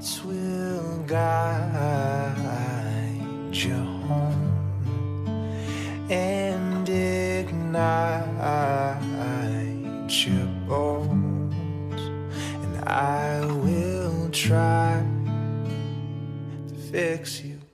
lights will guide you home and ignite your bones, and I will try to fix you.